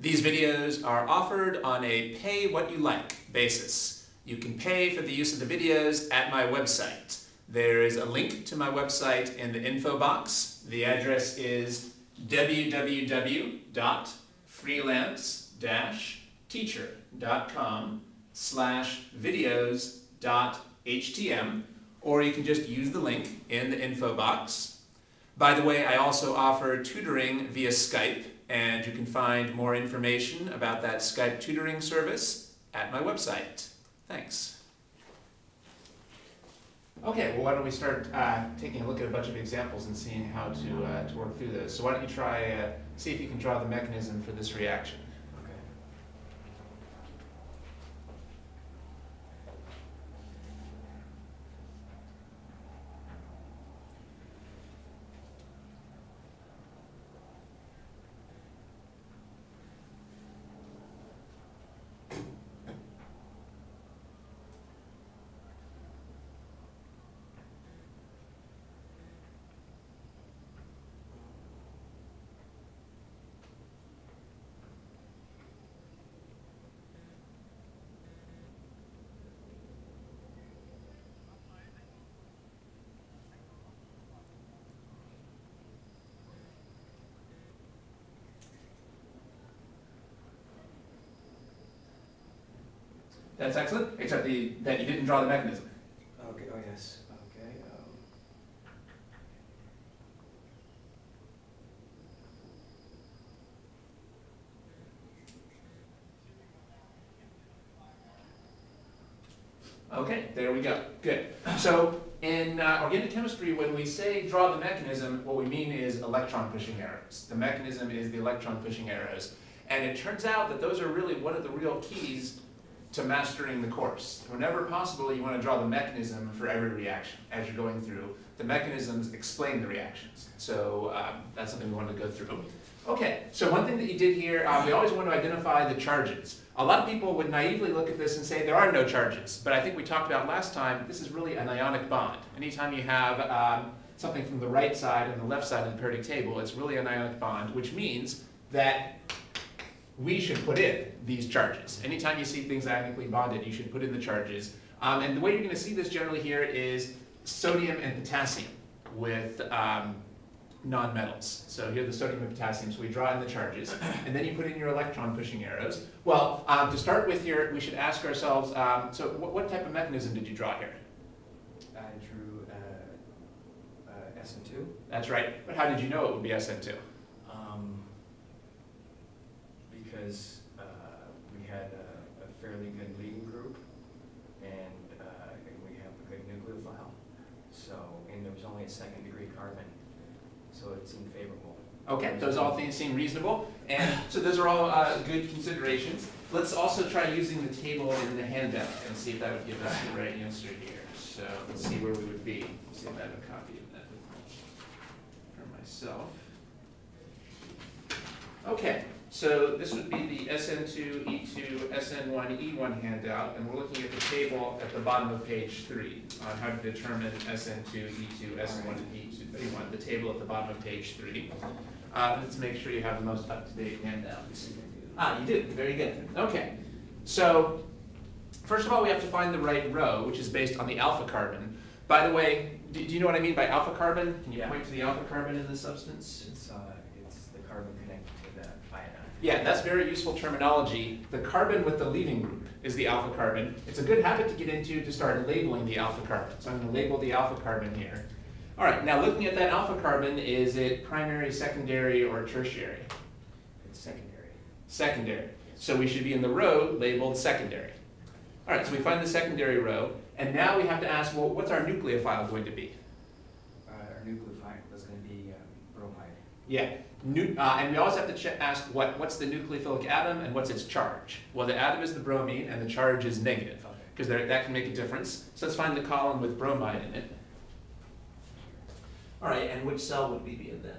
These videos are offered on a pay-what-you-like basis. You can pay for the use of the videos at my website. There is a link to my website in the info box. The address is www.freelance-teacher.com/videos.htm, or you can just use the link in the info box. By the way, I also offer tutoring via Skype, and you can find more information about that Skype tutoring service at my website. Thanks. Okay, well, why don't we start taking a look at a bunch of examples and seeing how to work through those. So why don't you try, see if you can draw the mechanism for this reaction. That's excellent, except that you didn't draw the mechanism. Okay, oh yes, okay. Okay, there we go, good. So in organic chemistry, when we say draw the mechanism, what we mean is electron pushing arrows. The mechanism is the electron pushing arrows. And it turns out that those are really one of the real keys to mastering the course. Whenever possible, you want to draw the mechanism for every reaction. As you're going through, the mechanisms explain the reactions. So that's something we want to go through. Okay, so one thing that you did here, we always want to identify the charges. A lot of people would naively look at this and say there are no charges, but I think we talked about last time, this is really an ionic bond. Anytime you have something from the right side and the left side of the periodic table, it's really an ionic bond, which means that we should put in these charges. Anytime you see things ionically bonded, you should put in the charges. And the way you're going to see this generally here is sodium and potassium with nonmetals. So here are the sodium and potassium, so we draw in the charges. And then you put in your electron pushing arrows. Well, to start with here, we should ask ourselves, so what type of mechanism did you draw here? I drew SN2. That's right. But how did you know it would be SN2? Because we had a fairly good leading group, and we have a good nucleophile. So, and there was only a second degree carbon, so it seemed favorable. Okay, those all things seem reasonable, and so those are all good considerations. Let's also try using the table in the handout and see if that would give us the right answer here. So let's see where we would be. Let's see if I have a copy of that for myself. Okay. So this would be the SN2, E2, SN1, E1 handout, and we're looking at the table at the bottom of page 3 on how to determine SN2, E2, SN1, and E1, the table at the bottom of page 3. Let's make sure you have the most up-to-date handout. Ah, you did. Very good. Okay. So first of all, we have to find the right row, which is based on the alpha carbon. By the way, do you know what I mean by alpha carbon? Can you point to the alpha carbon in the substance? It's the carbon connected to that ion. Yeah, that's very useful terminology. The carbon with the leaving group is the alpha carbon. It's a good habit to get into to start labeling the alpha carbon. So I'm going to label the alpha carbon here. All right, now looking at that alpha carbon, is it primary, secondary, or tertiary? It's secondary. Secondary. So we should be in the row labeled secondary. All right, so we find the secondary row. And now we have to ask, well, what's our nucleophile going to be? Our nucleophile is going to be bromide. Yeah. And we always have to ask what's the nucleophilic atom and what's its charge. Well, the atom is the bromine and the charge is negative, because that can make a difference. So let's find the column with bromide in it. All right, and which cell would we be in then?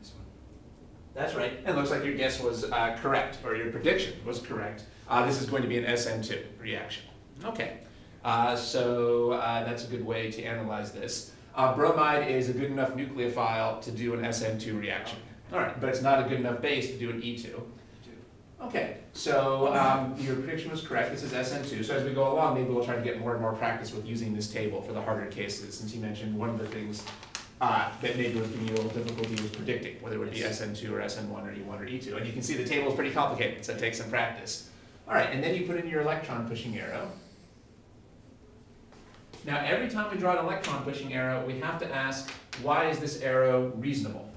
This one. That's right. And it looks like your guess was correct, or your prediction was correct. This is going to be an SN2 reaction. Okay, so that's a good way to analyze this. Bromide is a good enough nucleophile to do an SN2 reaction. All right, but it's not a good enough base to do an E2. Okay, so your prediction was correct. This is SN2. So as we go along, maybe we'll try to get more and more practice with using this table for the harder cases, since you mentioned one of the things that maybe was giving you a little difficulty was predicting whether it would be SN2 or SN1 or E1 or E2. And you can see the table is pretty complicated, so it takes some practice. All right, and then you put in your electron pushing arrow. Now, every time we draw an electron pushing arrow, we have to ask, why is this arrow reasonable?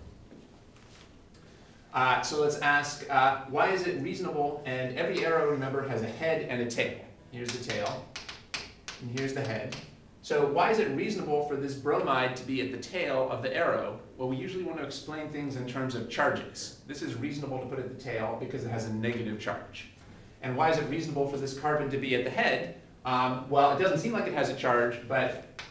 So let's ask, why is it reasonable? And every arrow, remember, has a head and a tail. Here's the tail, and here's the head. So why is it reasonable for this bromide to be at the tail of the arrow? Well, we usually want to explain things in terms of charges. This is reasonable to put at the tail because it has a negative charge. And why is it reasonable for this carbon to be at the head? Well, it doesn't seem like it has a charge, but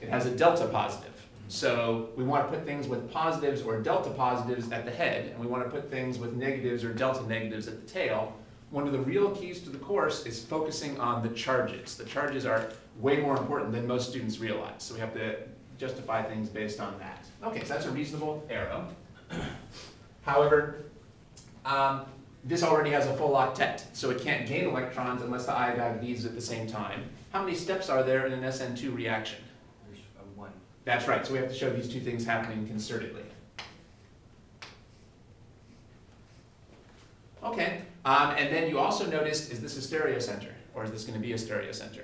it has a delta positive. So we want to put things with positives or delta positives at the head, and we want to put things with negatives or delta negatives at the tail. One of the real keys to the course is focusing on the charges. The charges are way more important than most students realize, so we have to justify things based on that. Okay, so that's a reasonable arrow. However, this already has a full octet, so it can't gain electrons unless the iodide leaves at the same time. How many steps are there in an SN2 reaction? That's right, so we have to show these two things happening concertedly. Okay, and then you also noticed, is this a stereocenter? Or is this going to be a stereocenter?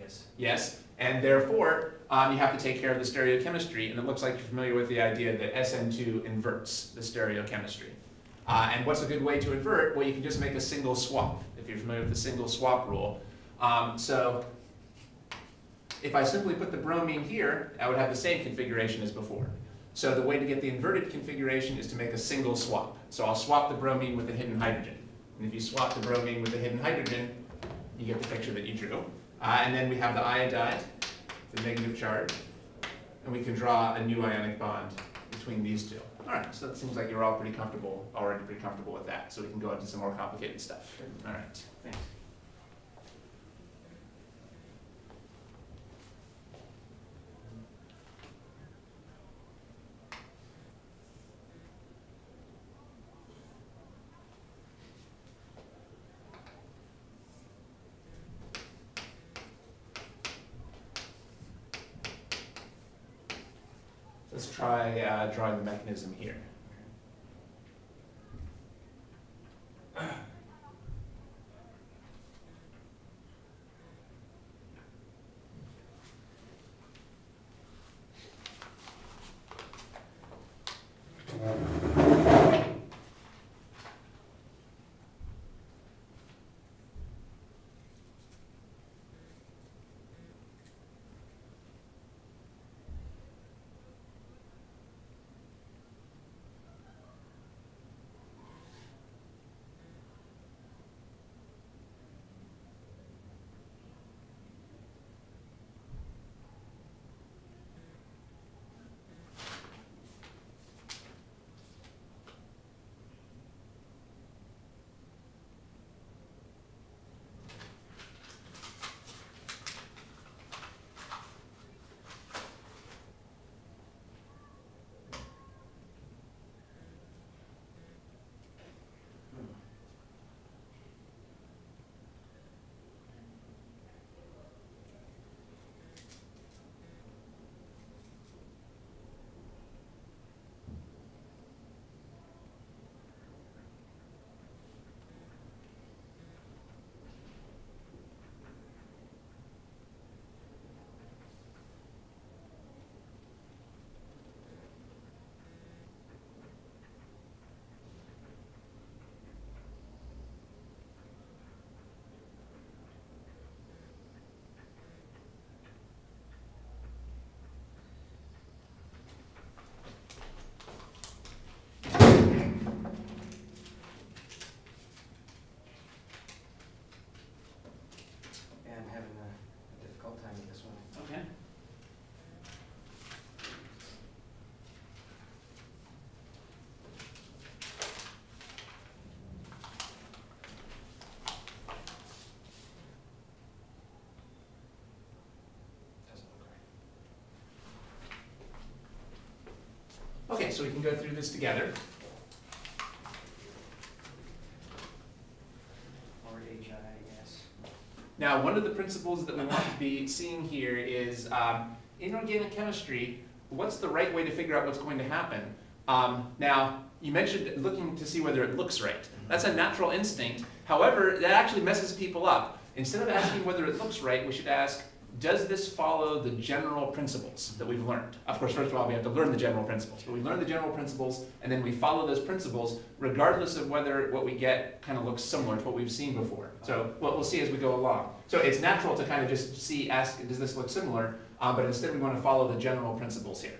Yes. Yes, and therefore, you have to take care of the stereochemistry, and it looks like you're familiar with the idea that SN2 inverts the stereochemistry. And what's a good way to invert? Well, you can just make a single swap, if you're familiar with the single swap rule. So, if I simply put the bromine here, I would have the same configuration as before. So the way to get the inverted configuration is to make a single swap. So I'll swap the bromine with the hidden hydrogen. And if you swap the bromine with the hidden hydrogen, you get the picture that you drew. And then we have the iodide, the negative charge, and we can draw a new ionic bond between these two. All right, so that seems like you're all pretty comfortable, already pretty comfortable with that. So we can go into some more complicated stuff. All right, thanks. Let's try drawing the mechanism here. Okay, so we can go through this together. on it, I guess. Now, one of the principles that we want to be seeing here is in organic chemistry, what's the right way to figure out what's going to happen? Now, you mentioned looking to see whether it looks right. That's a natural instinct. However, that actually messes people up. Instead of asking whether it looks right, we should ask, does this follow the general principles that we've learned? Of course, first of all, we have to learn the general principles. But we learn the general principles, and then we follow those principles, regardless of whether what we get kind of looks similar to what we've seen before. So what we'll see as we go along. So it's natural to kind of just see, ask, does this look similar? But instead, we want to follow the general principles here.